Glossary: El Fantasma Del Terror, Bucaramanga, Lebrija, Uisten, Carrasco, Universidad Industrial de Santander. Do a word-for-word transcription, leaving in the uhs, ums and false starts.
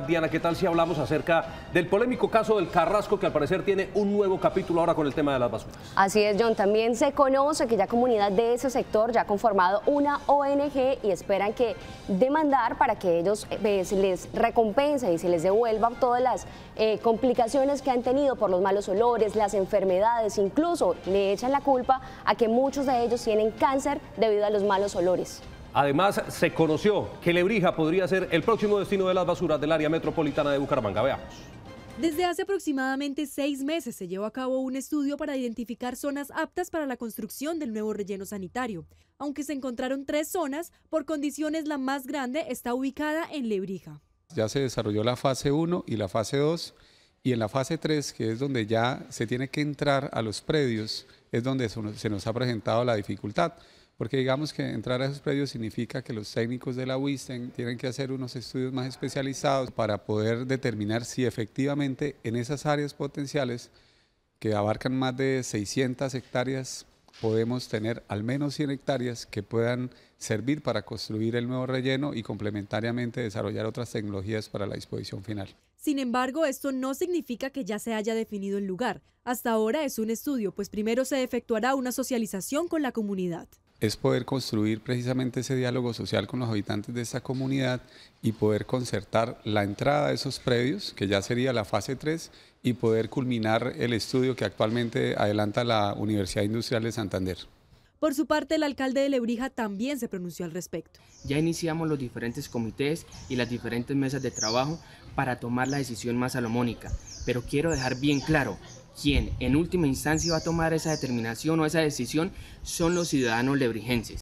Diana, ¿qué tal si hablamos acerca del polémico caso del Carrasco, que al parecer tiene un nuevo capítulo ahora con el tema de las basuras? Así es, John. También se conoce que ya comunidad de ese sector ya ha conformado una O N G y esperan que demandar para que ellos eh, se les recompense y se les devuelvan todas las eh, complicaciones que han tenido por los malos olores, las enfermedades. Incluso le echan la culpa a que muchos de ellos tienen cáncer debido a los malos olores. Además, se conoció que Lebrija podría ser el próximo destino de las basuras del área metropolitana de Bucaramanga. Veamos. Desde hace aproximadamente seis meses se llevó a cabo un estudio para identificar zonas aptas para la construcción del nuevo relleno sanitario. Aunque se encontraron tres zonas, por condiciones la más grande está ubicada en Lebrija. Ya se desarrolló la fase uno y la fase dos, y en la fase tres, que es donde ya se tiene que entrar a los predios, es donde se nos ha presentado la dificultad. Porque digamos que entrar a esos predios significa que los técnicos de la Uisten tienen que hacer unos estudios más especializados para poder determinar si efectivamente en esas áreas potenciales, que abarcan más de seiscientas hectáreas, podemos tener al menos cien hectáreas que puedan servir para construir el nuevo relleno y complementariamente desarrollar otras tecnologías para la disposición final. Sin embargo, esto no significa que ya se haya definido el lugar. Hasta ahora es un estudio, pues primero se efectuará una socialización con la comunidad. Es poder construir precisamente ese diálogo social con los habitantes de esta comunidad y poder concertar la entrada de esos predios, que ya sería la fase tres, y poder culminar el estudio que actualmente adelanta la Universidad Industrial de Santander. Por su parte, el alcalde de Lebrija también se pronunció al respecto. Ya iniciamos los diferentes comités y las diferentes mesas de trabajo para tomar la decisión más salomónica, pero quiero dejar bien claro: quien en última instancia va a tomar esa determinación o esa decisión son los ciudadanos lebrijenses.